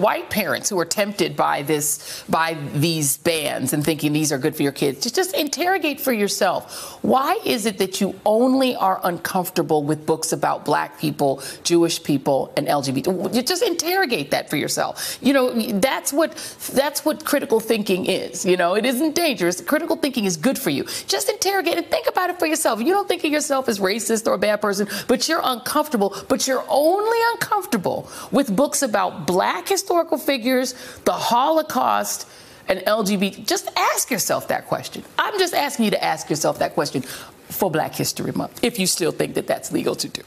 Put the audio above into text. white parents who are tempted by this, by these bans and thinking these are good for your kids. Just interrogate for yourself. Why is it that you only are uncomfortable with books about black people, Jewish people, and LGBT? Just interrogate that for yourself. You know, that's what critical thinking is. You know, it isn't dangerous. Critical thinking is good for you. Just interrogate and think about it for yourself. You don't think of yourself as racist or a bad person, but you're uncomfortable. But you're only uncomfortable with books about black historical figures, the Holocaust, and LGBT. Just ask yourself that question. I'm just asking you to ask yourself that question for Black History Month, if you still think that that's legal to do.